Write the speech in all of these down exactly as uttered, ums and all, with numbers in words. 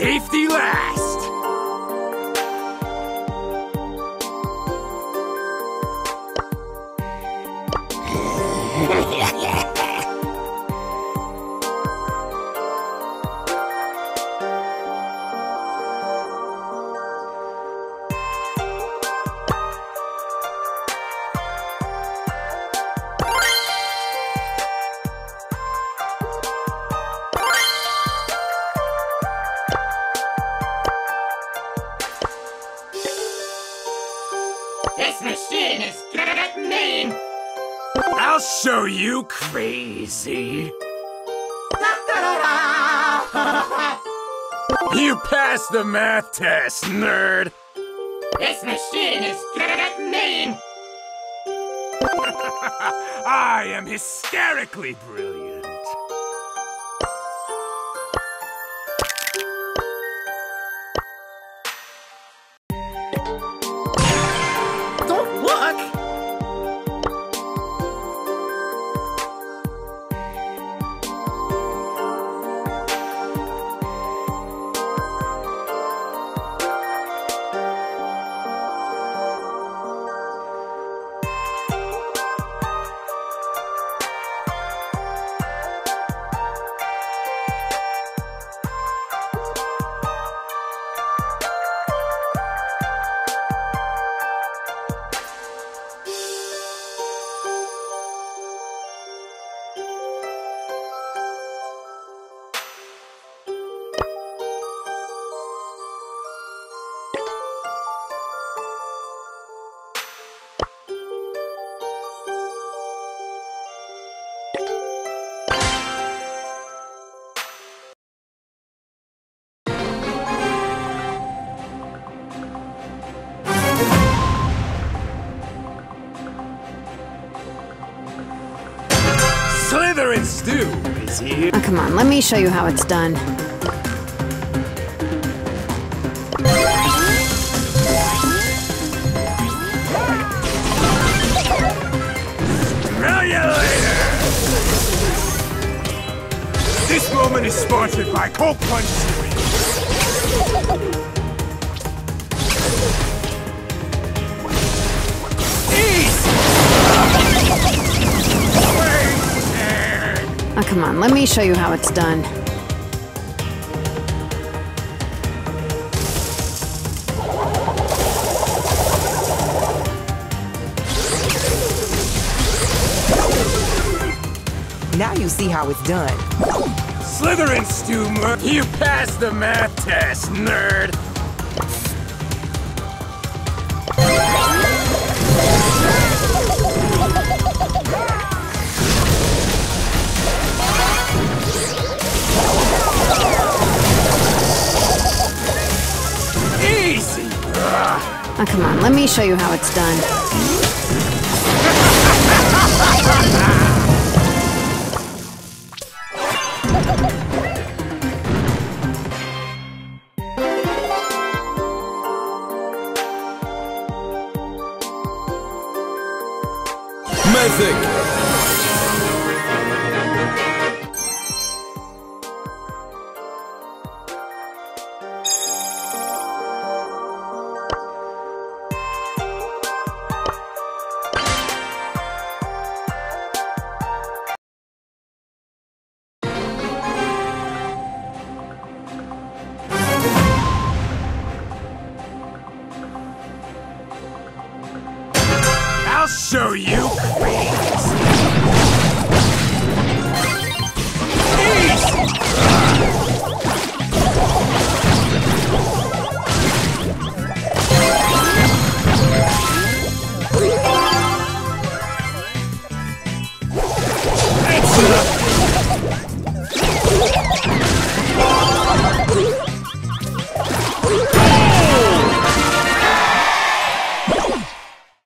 Safety last! This machine is good at me! I'll show you crazy! You passed the math test, nerd! This machine is good at me! I am hysterically brilliant! Oh, come on, let me show you how it's done. Smell ya later! This moment is sponsored by Cold Punch Series. Ease! Oh, come on, let me show you how it's done. Now you see how it's done. Slytherin Stumer, you passed the math test, nerd! Oh, come on, let me show you how it's done. Magic! Show you craze!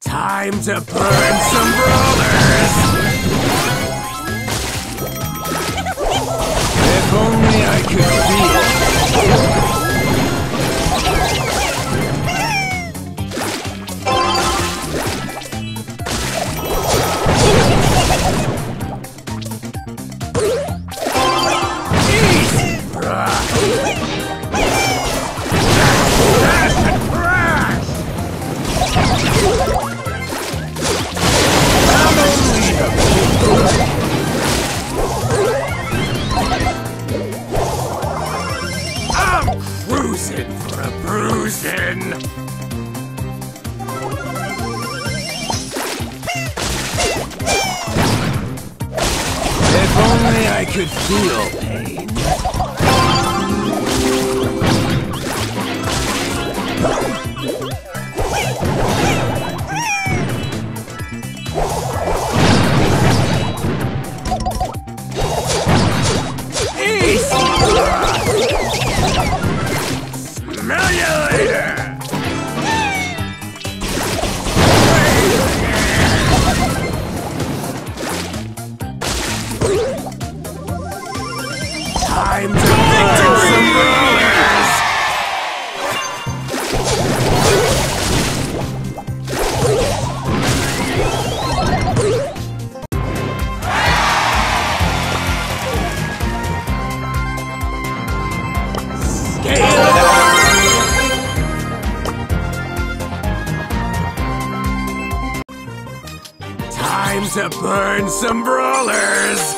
Time to burn some brawlers! If only I could feel it! Easy, bruh! bruising for a bruising. If only I could feel pain. Easy! Smell you later! Time to make some brawlers! Scale it up! Time to burn some brawlers!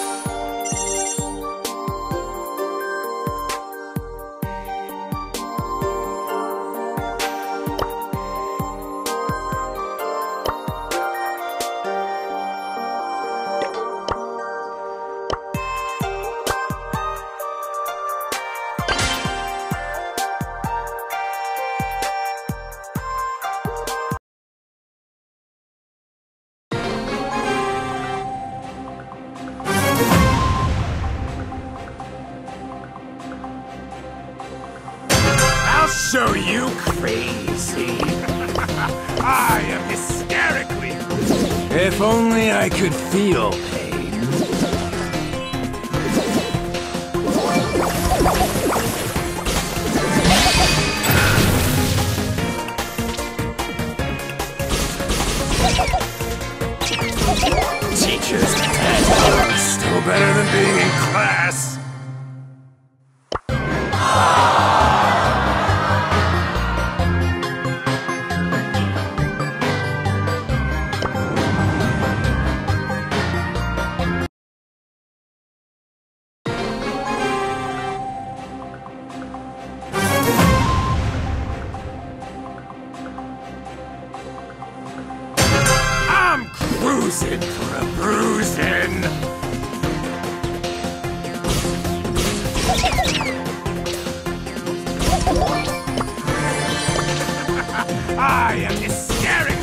So you crazy. I am hysterically crazy. If only I could feel pain. Teachers dead. Still better than being in class. Bruising for a bruising. I am hysterically.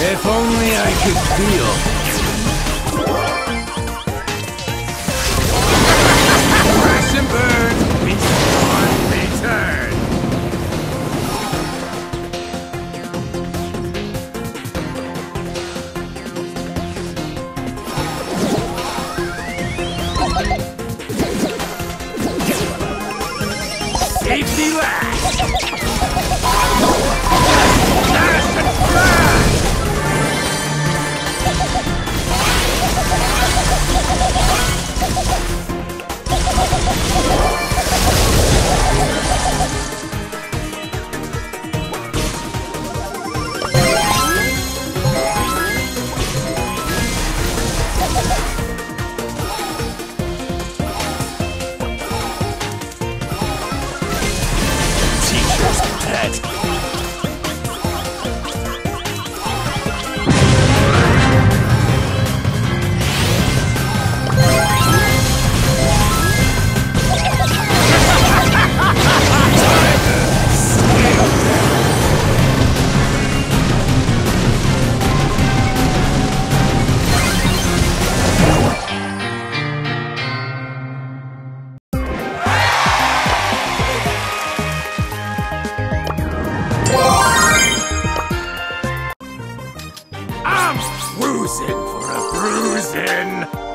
If only I could feel. Crash and burn, beast on return. Safety last. Crash and burn. I'm bruising for a bruising.